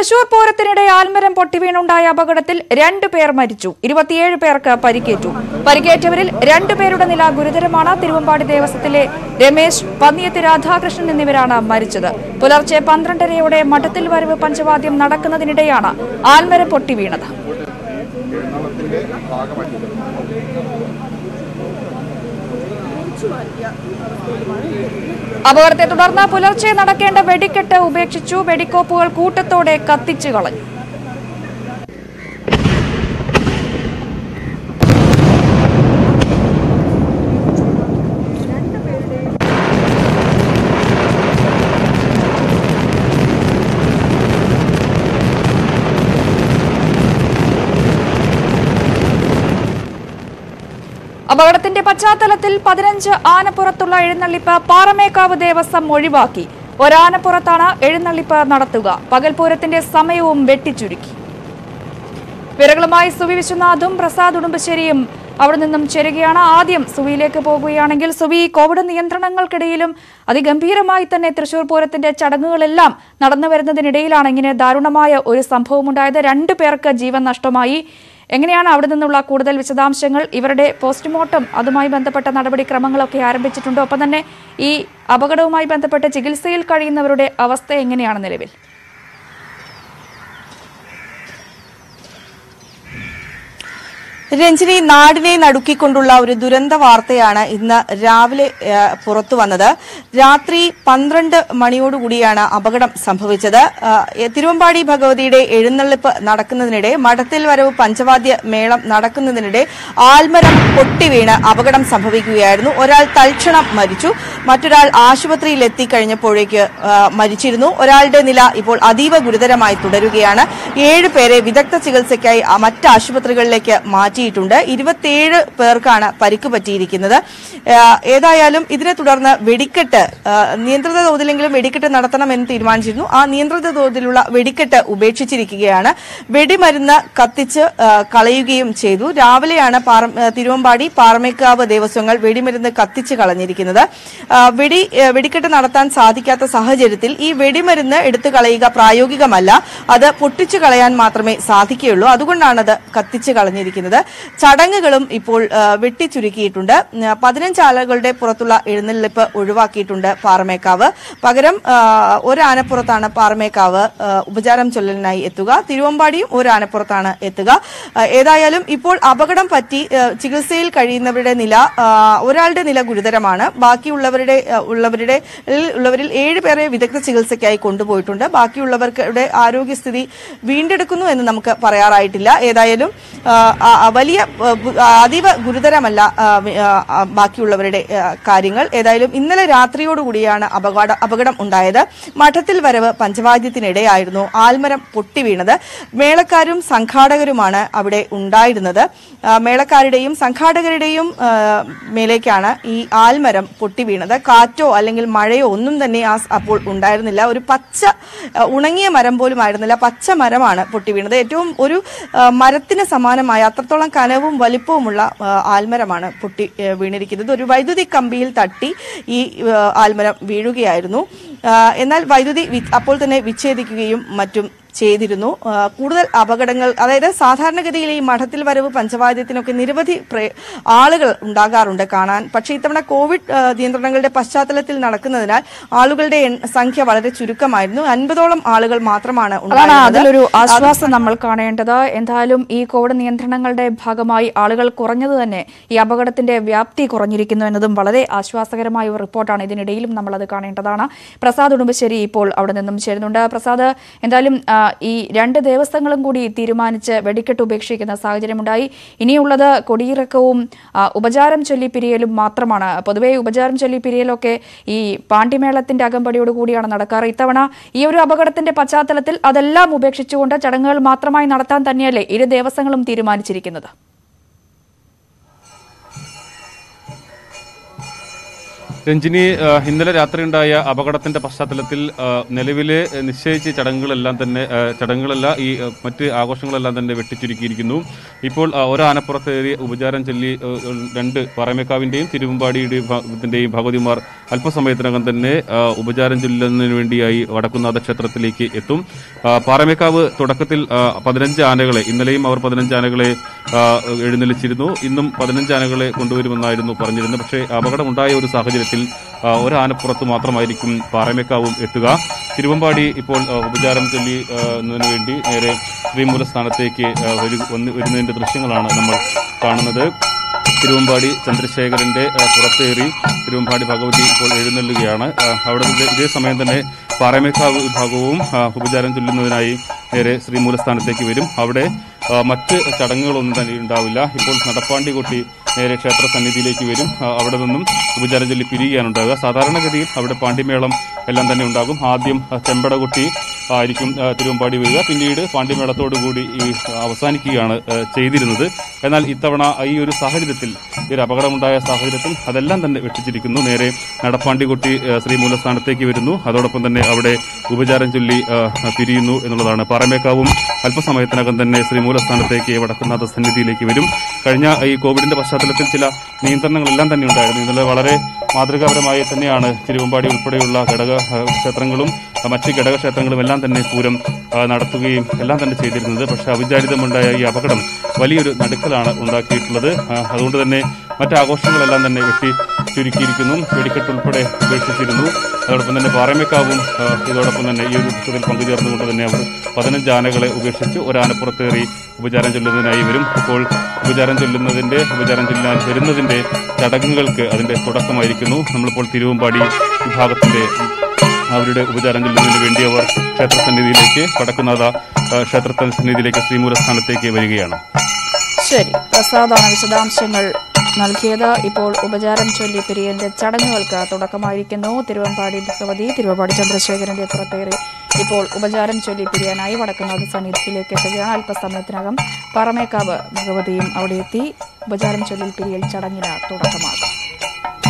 തൃശൂർ പൂരത്തിനിടെ ആൽമരം പൊട്ടിവീണുണ്ടായ അപകടത്തിൽ 2 പേർ മരിച്ചു. 27 പേർക്ക് പരിക്കേറ്റു. പരിക്കേറ്റവരിൽ 2 പേരുടെ നില ഗുരുതരമാണ്. തിരുവമ്പാടി ദേവസ്വത്തിലെ രമേശ്, പന്നിയത്ത് രാധാകൃഷ്ണൻ എന്നിവരാണ് മരിച്ചത്. പുലർച്ചെ 12:30-യോടെ മഠത്തിൽ വരവ് പഞ്ചവാദ്യം നടക്കുന്നതിനിടെയാണ് ആൽമരം പൊട്ടിവീണത്. അപകടത്തെ തുടർന്ന് പുലർച്ചെ നടക്കേണ്ട വെടിക്കെട്ട് ഉപേക്ഷിച്ചു. വെടിക്കോപ്പുകൾ കൂട്ടത്തോടെ കത്തിച്ചു കളഞ്ഞു. അപകടത്തിന്റെ പശ്ചാത്തലത്തിൽ 15 ആനപ്പുറത്തുള്ള എഴുന്നള്ളിപ്പ് പാറമേക്കാവ് ദേവസ്വം ഒഴിവാക്കി. ഒരാനപ്പുറത്താണ് എഴുന്നള്ളിപ്പ് നടത്തുക. പകൽപൂരത്തിന്റെ സമയവും വെട്ടിച്ചുരുക്കി. വിവരങ്ങളുമായി സുവി വിശ്വനാഥും പ്രസാദ് ഉടുമ്പശ്ശേരിയും അവിടെ നിന്നും ചേരുകയാണ്. ആദ്യം സുവിയിലേക്ക് പോകുകയാണെങ്കിൽ, സുവി, കോവിഡ് നിയന്ത്രണങ്ങൾക്കിടയിലും അതിഗംഭീരമായി തന്നെ തൃശൂർ പൂരത്തിന്റെ ചടങ്ങുകളെല്ലാം നടന്നു വരുന്നതിനിടയിലാണ് ഇങ്ങനെ ദാരുണമായ ഒരു സംഭവം ഉണ്ടായത്. 2 പേർക്ക് ജീവൻ നഷ്ടമായി. എങ്ങനെയാണ് അവിടെ നിന്നുള്ള കൂടുതൽ വിശദാംശങ്ങൾ? ഇവരുടെ പോസ്റ്റ്മോർട്ടം, അതുമായി ബന്ധപ്പെട്ട നടപടിക്രമങ്ങളൊക്കെ ആരംഭിച്ചിട്ടുണ്ടോ? ഒപ്പം തന്നെ ഈ അപകടവുമായി ബന്ധപ്പെട്ട് ചികിത്സയിൽ കഴിയുന്നവരുടെ അവസ്ഥ എങ്ങനെയാണ് നിലവിൽ? രഞ്ജിനി, നാടിനെ നടുക്കിക്കൊണ്ടുള്ള ഒരു ദുരന്ത വാർത്തയാണ് ഇന്ന് രാവിലെ പുറത്തു വന്നത്. രാത്രി 12 മണിയോടുകൂടിയാണ് അപകടം സംഭവിച്ചത്. തിരുവമ്പാടി ഭഗവതിയുടെ എഴുന്നള്ളിപ്പ് നടക്കുന്നതിനിടെ, മഠത്തിൽ വരവ് പഞ്ചവാദ്യ മേളം നടക്കുന്നതിനിടെ ആൽമരം പൊട്ടിവീണ് അപകടം സംഭവിക്കുകയായിരുന്നു. ഒരാൾ തൽക്ഷണം മരിച്ചു. മറ്റൊരാൾ ആശുപത്രിയിൽ എത്തിക്കഴിഞ്ഞപ്പോഴേക്ക് മരിച്ചിരുന്നു. ഒരാളുടെ നില ഇപ്പോൾ അതീവ ഗുരുതരമായി തുടരുകയാണ്. 7 പേരെ വിദഗ്ധ ചികിത്സയ്ക്കായി മറ്റാശുപത്രികളിലേക്ക് മാറ്റി. 27 പേർക്കാണ് പരിക്ക് പറ്റിയിരിക്കുന്നത്. ഏതായാലും ഇതിനെ തുടർന്ന് വെടിക്കെട്ട്, നിയന്ത്രിത തോതിലെങ്കിലും വെടിക്കെട്ട് നടത്തണമെന്ന് തീരുമാനിച്ചിരുന്നു. ആ നിയന്ത്രിത തോതിലുള്ള വെടിക്കെട്ട് ഉപേക്ഷിച്ചിരിക്കുകയാണ്. വെടിമരുന്ന് കത്തിച്ച് കളയുകയും ചെയ്തു. രാവിലെയാണ് തിരുവമ്പാടി പാറമേക്കാവ് ദേവസ്വങ്ങൾ വെടിമരുന്ന് കത്തിച്ച് കളഞ്ഞിരിക്കുന്നത്. വെടിക്കെട്ട് നടത്താൻ സാധിക്കാത്ത സാഹചര്യത്തിൽ ഈ വെടിമരുന്ന് എടുത്തു കളയുക പ്രായോഗികമല്ല. അത് പൊട്ടിച്ചു കളയാൻ മാത്രമേ സാധിക്കുകയുള്ളൂ. അതുകൊണ്ടാണത് കത്തിച്ച് കളഞ്ഞിരിക്കുന്നത്. ചടങ്ങുകളും ഇപ്പോൾ വെട്ടിച്ചുരുക്കിയിട്ടുണ്ട്. 15 ആളുകളുടെ പുറത്തുള്ള എഴുന്നള്ളിപ്പ് ഒഴിവാക്കിയിട്ടുണ്ട് പാറമേക്കാവ്. പകരം ഒരാനപ്പുറത്താണ് പാറമേക്കാവ് ഉപചാരം ചൊല്ലലിനായി എത്തുക. തിരുവമ്പാടിയും ഒരാനപ്പുറത്താണ് എത്തുക. ഏതായാലും ഇപ്പോൾ അപകടം പറ്റി ചികിത്സയിൽ കഴിയുന്നവരുടെ നില, ഒരാളുടെ നില ഗുരുതരമാണ്. ബാക്കിയുള്ളവരിൽ 7 പേരെ വിദഗ്ധ ചികിത്സയ്ക്കായി കൊണ്ടുപോയിട്ടുണ്ട്. ബാക്കിയുള്ളവരുടെ ആരോഗ്യസ്ഥിതി വീണ്ടെടുക്കുന്നു എന്ന് നമുക്ക് പറയാറായിട്ടില്ല. ഏതായാലും വലിയ അതീവ ഗുരുതരമല്ല ബാക്കിയുള്ളവരുടെ കാര്യങ്ങൾ. ഏതായാലും ഇന്നലെ രാത്രിയോടുകൂടിയാണ് അപകടം ഉണ്ടായത്. മഠത്തിൽ വരവ് പഞ്ചവാദ്യത്തിനിടെയായിരുന്നു ആൽമരം പൊട്ടിവീണത്. മേളക്കാരും സംഘാടകരുമാണ് അവിടെ ഉണ്ടായിരുന്നത്. മേളക്കാരുടെയും സംഘാടകരുടെയും മേലേക്കാണ് ഈ ആൽമരം പൊട്ടിവീണത്. കാറ്റോ അല്ലെങ്കിൽ മഴയോ ഒന്നും തന്നെ അപ്പോൾ ഉണ്ടായിരുന്നില്ല. ഒരു പച്ച ഉണങ്ങിയ മരം പോലും ആയിരുന്നില്ല. പച്ച മരമാണ് പൊട്ടിവീണത്. ഏറ്റവും ഒരു മരത്തിന് സമാനമായ അത്രത്തോളം കനവും വലിപ്പവുമുള്ള ആൽമരമാണ് പൊട്ടി വീണിരിക്കുന്നത്. ഒരു വൈദ്യുതി കമ്പിയിൽ തട്ടി ഈ ആൽമരം വീഴുകയായിരുന്നു. എന്നാൽ വൈദ്യുതി അപ്പോൾ തന്നെ വിച്ഛേദിക്കുകയും മറ്റും ചെയ്തിരുന്നു. കൂടുതൽ അപകടങ്ങൾ, അതായത് സാധാരണഗതിയിൽ ഈ മഠത്തിൽ വരവ് പഞ്ചവാദ്യത്തിനൊക്കെ നിരവധി ആളുകൾ ഉണ്ടാകാറുണ്ട് കാണാൻ. പക്ഷേ ഇത്തവണ കോവിഡ് നിയന്ത്രണങ്ങളുടെ പശ്ചാത്തലത്തിൽ നടക്കുന്നതിനാൽ ആളുകളുടെ സംഖ്യ വളരെ ചുരുക്കമായിരുന്നു. 50ഓളം ആളുകൾ മാത്രമാണ് ഉണ്ടായിരുന്നത്. അതിലൊരു ആശ്വാസം നമ്മൾ കാണേണ്ടത്. എന്തായാലും ഈ കോവിഡ് നിയന്ത്രണങ്ങളുടെ ഭാഗമായി ആളുകൾ കുറഞ്ഞത് തന്നെ, ഈ അപകടത്തിന്റെ വ്യാപ്തി കുറഞ്ഞിരിക്കുന്നു എന്നതും വളരെ ആശ്വാസകരമായ ഒരു റിപ്പോർട്ടാണ്. ഇതിനിടയിലും നമ്മളത് കാണേണ്ടതാണ്. പ്രസാദ് ഉടുമ്പശ്ശേരി ഇപ്പോൾ അവിടെ നിന്നും ചേരുന്നുണ്ട്. പ്രസാദ്, എന്തായാലും ഈ 2 ദേവസ്വങ്ങളും കൂടി തീരുമാനിച്ച് വെടിക്കെട്ട് ഉപേക്ഷിക്കുന്ന സാഹചര്യമുണ്ടായി. ഇനിയുള്ളത് കൊടിയിറക്കവും ഉപചാരം ചൊല്ലിപ്പിരിയലും മാത്രമാണ്. പൊതുവെ ഉപചാരം ചൊല്ലിപ്പിരിയലൊക്കെ ഈ പാണ്ഡിമേളത്തിന്റെ അകമ്പടിയോട് കൂടിയാണ് നടക്കാറ്. ഇത്തവണ ഈ ഒരു അപകടത്തിന്റെ പശ്ചാത്തലത്തിൽ അതെല്ലാം ഉപേക്ഷിച്ചുകൊണ്ട് ചടങ്ങുകൾ മാത്രമായി നടത്താൻ തന്നെയല്ലേ 2 ദേവസ്വങ്ങളും തീരുമാനിച്ചിരിക്കുന്നത്? Ranjini, Hindale Ratrindaya, Abagatin Pasatalatil, Neleville, Nishachi, Chadangala, Matti Agosangala, and the Vetikinu, Ipol, Aura Anaporteri, Ubajaran Chili, and Paramekkavu in Dame, Thiruvambadi with the name Hagodimar, Alpasametrangan, Ubajaran Chilan, India, Vadakuna, the Chatratiliki, Etum, Paramekkavu, Todakatil, Padranja Anagale, in the name of Padranja Anagale, Edinel Chirino, in the Padranja Anagale, Kundu, Naidu, Paranjan, Abagamuntai, or Sahaj. Or an Protomatra Maricum, Paramekkavu Etuga, Thiruvambadi, Ipol, Ubajaram Jelly, Nundi, Ere, Rimulastana Take, within the Shingalana number, Kanada, Thiruvambadi, Chandrasekhar and Purateri, Thiruvambadi Bhagavati, Pol Edinal Lugana, however, they summon the name Paramekkavu Bhagavum, Ubajaram Jelly, Ere, Rimulastana Take with him, however, much Chadangal and Davila, Ipol Natapandi Goti. Chapter Sanidiliki Vidim, Avadanum, Vijarajali Piri and Daga, Sadaranagadil, Avada Pandimelam, Elandanum Dagum, Hadim, Tempadaguti, Idicum, Thiruvambadi Viga, indeed, Pandimela Todugudi, Avasaniki and Chedi, and Al Itavana, Ayur Sahaditil, Irabagamdaya Sahaditil, Adalan and Vitikunu, Nere, Natapandiguti, Sri Mula Sanataki Vidinu, Adopon the Avade, Ubajaranjuli, Pirinu, and Lana Paramekkavu, Alpasamatanagan, the Sri Mula Sanataki, Vatakana Sanidiliki Vidim, Karna, I COVID in the Chilla, the internal London, the Lavare, Madriga, Mayataniana, Thiruvambadi, Ulpudula, Gadaga, Satrangulum, Amachi Gadaga, Satrangal, London, Purum, Nataki, London, the City, the Pasha, Vijay, the Mundaya, Yapakam, Valir, Natakalana, Undaki, Mother, Halunda, Matagosha, London, Navy, Chirikikunum, Pedicatul Pode, Virtu, Urban and Paramekkavu, he got upon the Yuru Congress of the Never, Padan Janagala, Ubishu, or Anaporteri, Vijaranjulana, Ivirim, Vijaranjulana, Vijaran. Rindu Day, Tatakangalke, and the Potaka Maricano, Namapol Thiruvambadi, Hagapande, Avida Ujaranjal in India or Shatratan Nidileke, Patakanada, Shatratan Nidileka, Simura Sanateke, Varigiana. Sherry, Prasada and Sadam Shingal, Nalkeda, Ipol, Ubajaran Chili Piri, and the Chadangalka, Totaka Maricano, Thiruvambadi, Savadi, Thiruvambadi Chandrasekhar and the Proteri, Ipol, Ubajaran Chili Piri, and I, Vadakana Sanitile, Alpasamatranagam, Paramekkavu, Bhagavadim, Auditi. Bajaran Cholil Period Charanina, Toda Kamada.